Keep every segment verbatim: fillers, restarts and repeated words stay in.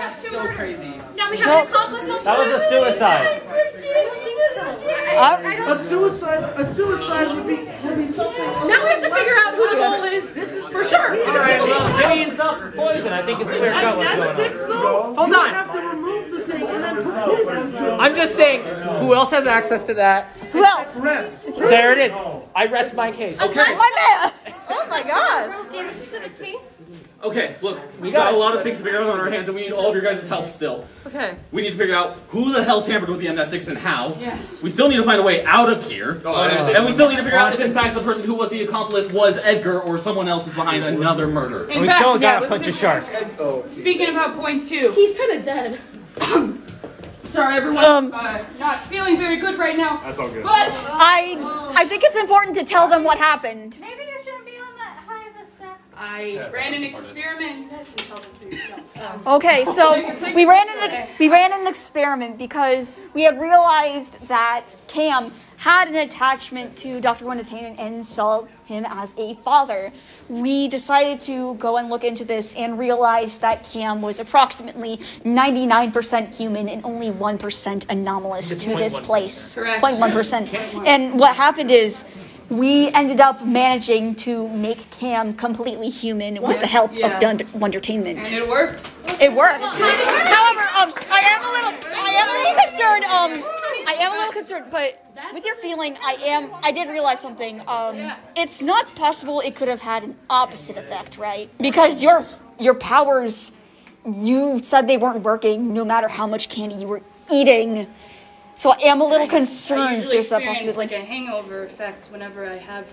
That's so crazy. Now we have well, an accomplice on that was a suicide. I don't think so. I, I, I don't a suicide. A suicide would be would be something. Now we have to figure out who the mole is. This is for sure. All right, well, Gideon's up for poison. I think it's clear cut what's going on. Sticks, though, hold on. You have to remove the thing and then put poison into it. I'm just saying. Who else has access to that? Who else? There it is. I rest my case. Okay. My man. Oh my God. Broke into the case. Okay, look, we got a lot of things to figure out on our hands, and we need all of your guys' help still. Okay. We need to figure out who the hell tampered with the amnestics and how. Yes. We still need to find a way out of here. Oh, uh, and we still need to figure out if, in fact, the person who was the accomplice was Edgar or someone else is behind another murder. In and we fact, still gotta yeah, punch a shark. Speaking about point two. He's kinda dead. Sorry, everyone. Um, uh, not feeling very good right now. That's all good. But I, oh. I think it's important to tell them what happened. Maybe you shouldn't be on that high of a step. I yeah, ran an experiment. You guys can tell them for yourselves. Um, okay, so we ran an we ran an experiment because we had realized that Cam had an attachment to Doctor Wondertainment and saw him as a father. We decided to go and look into this and realize that Cam was approximately ninety-nine percent human and only one percent anomalous it's to this place. Correct. zero point one percent. And what happened is we ended up managing to make Cam completely human what? with the help yeah. of Wondertainment. And it worked. It worked. However, um, I am a little, I am a little concerned, um, I am a little concerned, but with your feeling, I am, I did realize something. Um, it's not possible it could have had an opposite effect, right? Because your, your powers, you said they weren't working no matter how much candy you were eating. So I am a little concerned. I usually experience like a hangover effect whenever I have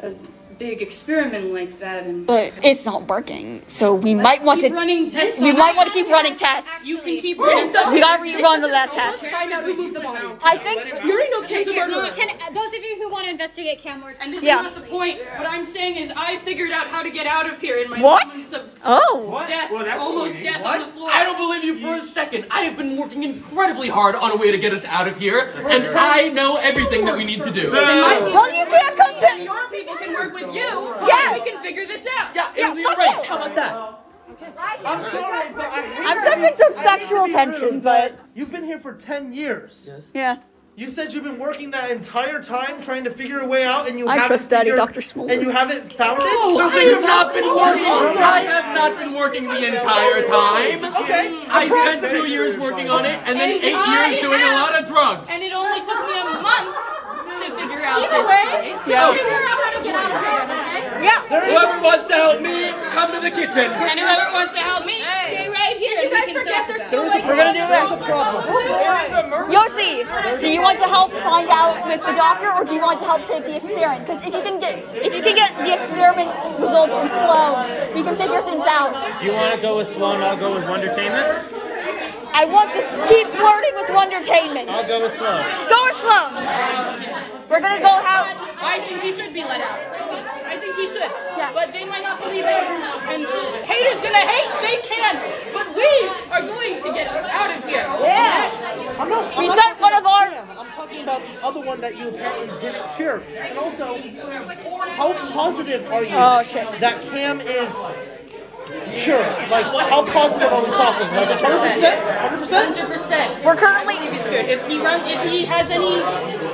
a big experiment like that. And but it's not working, so we Let's might want to. Running tests. We might want to keep running tests. You can keep running tests. We gotta rerun with that test. Find out who moved the body. I think you already know Cam's murderer. Can those of you who want to investigate Cam Ward? And this yeah. is not the point. What I'm saying is, I figured out how to get out of here in my what? moments of oh death, well, almost what? death what? on the floor. I don't believe you for a second. I have been working incredibly hard on a way to get us out of here, and I know everything that we need to do. Well, you can't compare. Your people can work with you. Yeah, we can figure this out. Yeah, yeah. It'll be alright. How about that? I'm sorry, but I'm sensing some sexual tension. But you've been here for ten years. Yes. Yeah. You said you've been working that entire time trying to figure a way out, and you I haven't trust Daddy, figured, Doctor Smolder. And you haven't found it. No, so I have not been working. I have not been working the entire time. Okay. I spent two years working on it, and then and eight I years doing have, a lot of drugs. And it only took me a month to figure out Either this way, place. Yeah. Figure out how to get out of here. Okay? Yeah. Whoever wants to help me, come to the kitchen. And whoever wants to help me, stay right here. Did you guys forget there's still like we're gonna do this. problem. Yoshi, do you? Do you want to help find out with the doctor, or do you want to help take the experiment? Because if you can get if you can get the experiment results from Sloan, we can figure things out. Do you want to go with Sloan? I'll go with Wondertainment. I want to keep flirting with Wondertainment. I'll go with Sloan. Go with Sloan. We're gonna go out. I think he should be let out. I think he should. Yeah. But they might not believe it. And haters gonna hate. They can. But we are going to get out of here. Yes. I'm not, I'm we not sent one of our. I'm talking about the other one that you apparently didn't cure. And also, how positive are you oh, that Cam is cured? Like, how positive are we talking? Like one hundred percent? one hundred percent? one hundred percent. We're currently. If he runs, if he has any.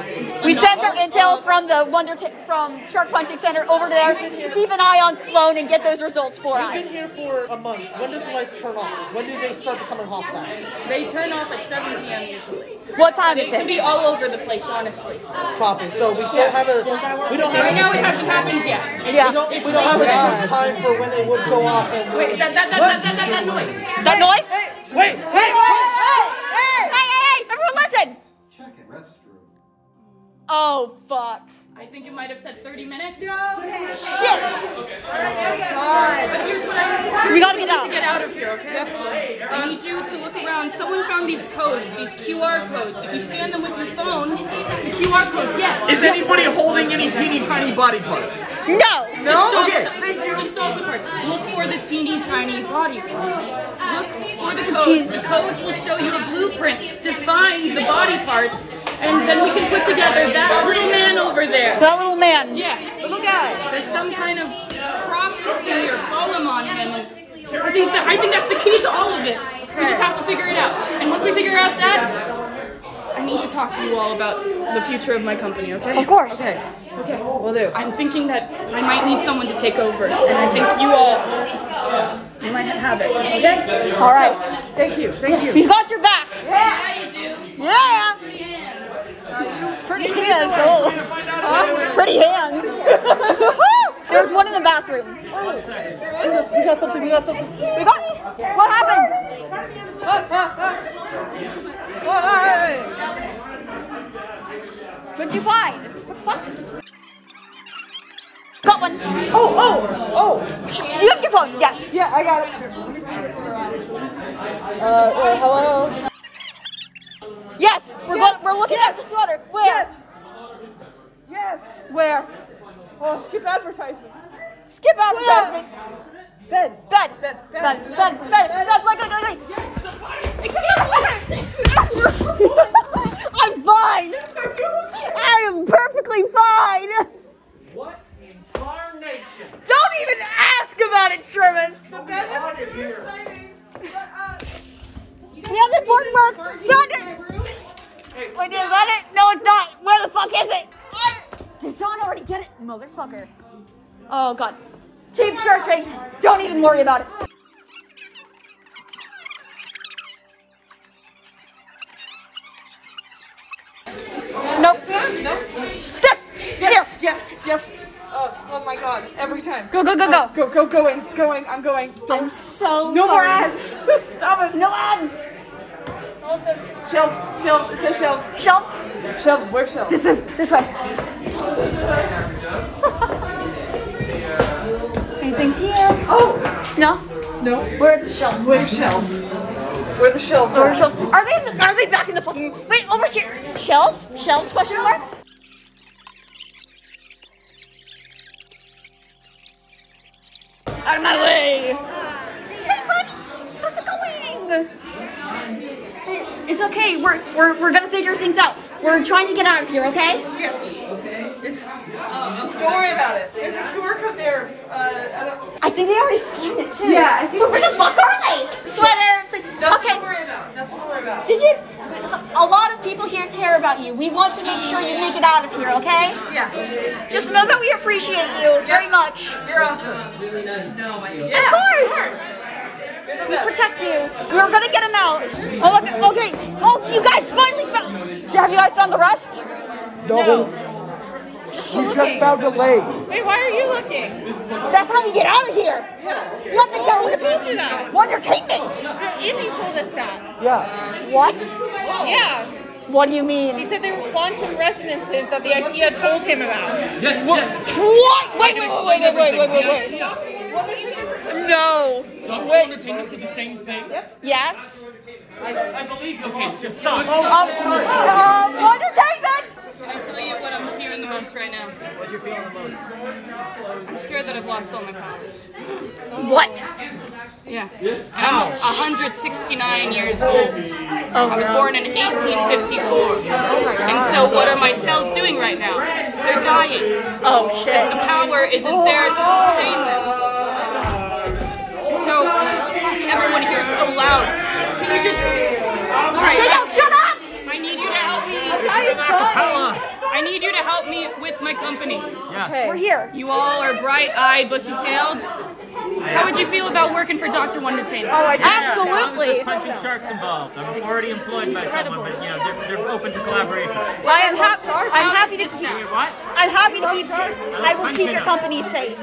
We sent our intel from the Wonder from Shark Punching Center over there to keep an eye on Sloan and get those results for us. We've been here for a month. When does the lights turn off? When do they start becoming hostile? They turn off at seven p m usually. What time is it? They can be all over the place, honestly. Probably. So we don't have a. We don't have. Right now it hasn't happened yet. Yeah. We don't, we don't have a time for when they would go off. And wait, that that that that that noise. That noise? Wait, wait, wait, hey, hey, hey, everyone, listen. Check it. Oh, fuck. I think it might have said thirty minutes. No, okay. Shit! Okay. Oh, but here's what I we gotta get out. We need to get out of here, okay? I need you to look around. Someone found these codes, these Q R codes. If you scan them with your phone, the Q R codes, yes. Is anybody holding any teeny tiny body parts? No! No? Okay. Just solve the parts. Look for the teeny tiny body parts. Look for the codes. The codes will show you a blueprint to find the body parts. And then we can put together that little man over there. That little man. Yeah, little guy. There's some kind of prophecy or column on him. Or think that I think that's the key to all of this. We just have to figure it out. And once we figure out that, I need to talk to you all about the future of my company, okay? Of course. Okay. Okay, will do. I'm thinking that I might need someone to take over, and I think you all you might have it, okay? All right. Thank you, thank you. You got your back. Yeah, you do. Yeah. Pretty hands. Pretty hands. Oh. Huh? Pretty hands. There's one in the bathroom. We got something, we got something. We got, what happened? What, what, what? What'd you find? Got one. Oh, oh, oh. Do you have your phone? Yeah. Yeah, I got it. Uh, wait, hello? Yes, we're, yes. Going, we're looking yes. at this letter. Where? Yes. Yes. Where? Oh, skip advertisement. Skip advertisement. Bed. Bed. Bed. Bed. Bed. Bed. Bed. Bed. Like, like, like. Yes, the fire. Excuse me. I'm fine. I am perfectly fine. What entire nation? Don't even ask about it, Sherman. The bed is too exciting. But, uh, you guys yeah, the board work. Found it. Hey, wait, is that it? No, it's not. Where the fuck is it? Did Zahn already get it? Motherfucker. Oh god. Keep searching. Don't even worry about it. Nope. Nope. This! Yes! Yes! Yes! Oh, oh my god. Every time. Go, go, go, go. Go, go, going. Going. I'm going. I'm so sorry. No more ads. Stop it. No ads. Shelves, shelves, it says shelves. Shelves? Shelves, where's shelves? This way, this way. Anything here? Oh! No? No. Where are the shelves? Where's shelves? Where are the shelves? Where are the shelves? Are they, in the, are they back in the fucking... Wait, over here! Shelves? Shelves, question mark? Out of my way! Hey buddy! How's it going? It's okay. We're we're we're gonna figure things out. We're trying to get out of here, okay? Yes. Okay. It's uh, don't worry about it. There's a Q R code there. Uh, I, don't... I think they already scanned it too. Yeah. I think so where the fuck are they? Sweaters. Like, nothing okay. to worry about. Nothing to worry about. Did you? So a lot of people here care about you. We want to make sure you make it out of here, okay? Yes. Just know that we appreciate you yep. very much. You're awesome. Really nice. No, I yeah. Of course. Of course. We protect you. We're gonna get him out. Oh, okay. okay. Oh, you guys finally found. Have you guys found the rest? No. We no. just found a leg. Wait, why are you looking? That's how we get out of here. Yeah. You have to oh, tell Wondertainment. Wondertainment. No, Izzy told us that. Yeah. What? Oh. Yeah. What do you mean? He said there were quantum resonances that the IKEA told him about. Yes. What? Yes. What? Wait, wait, wait, wait, wait, wait, wait, wait. wait. No. Doctor Wondertainment said the same thing. Yep. Yes. I, I believe you. Okay, it's just stop. Oh, uh, Wondertainment! I'm telling you what I'm fearing the most right now. What you're feeling the most? I'm scared that I've lost all my powers. What? Yeah. And I'm one hundred sixty-nine years old. Oh, I was born in eighteen fifty-four. Oh my God. And so what are my cells doing right now? They're dying. Oh shit. The power isn't there to sustain them. So, everyone here is so loud. Can you just... All right. Hey, no, shut up! I need you to help me. I need you to help me with my company. Yes. Okay. We're here. You all are bright-eyed, bushy-tailed. How would you feel about working for Doctor Wondertainment? Oh, I absolutely. There's punching sharks involved. I'm already employed by someone, but you know, they're, they're open to collaboration. I am happy. I'm happy to keep. What? I'm happy to keep. I will keep your company safe.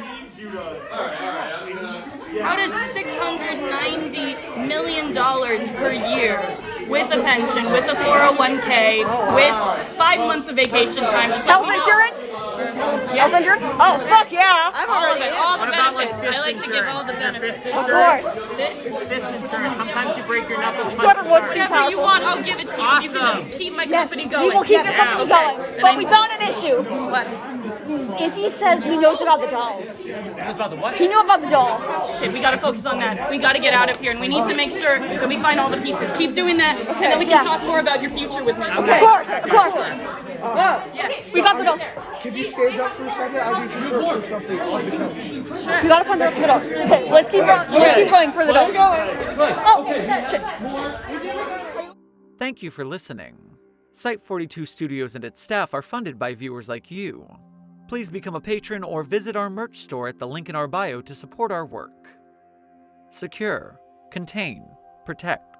How does six hundred ninety million dollars per year, with a pension, with a four oh one K, with five months of vacation time, just health like insurance? Yeah. Health insurance? Oh, fuck yeah! I'm all of it, all the benefits. Like I like to give all the benefits. Of course. Fist, fist insurance. Sometimes you break your knuckles. Sweater was too powerful. Whatever you want, I'll give it to you. Awesome. You can just keep my company yes, going. We will keep your company yeah, going. Okay. But we found an issue. What? Izzy says he knows about the dolls. He knows about the what? He knew about the doll. Shit, we gotta focus on that. We gotta get out of here, and we need to make sure that we find all the pieces. Keep doing that, okay, and then we can yeah. talk more about your future with me. Okay. Of course, of course. Ah. Yes. We got the dog. Could you stand up for a second? I need to search for something on the couch. Sure. You gotta find the rest of the dogs. Okay, let's keep going. Let's keep going for the dogs. Oh, okay. Shit. Thank you for listening. Site forty-two Studios and its staff are funded by viewers like you. Please become a patron or visit our merch store at the link in our bio to support our work. Secure, contain, protect.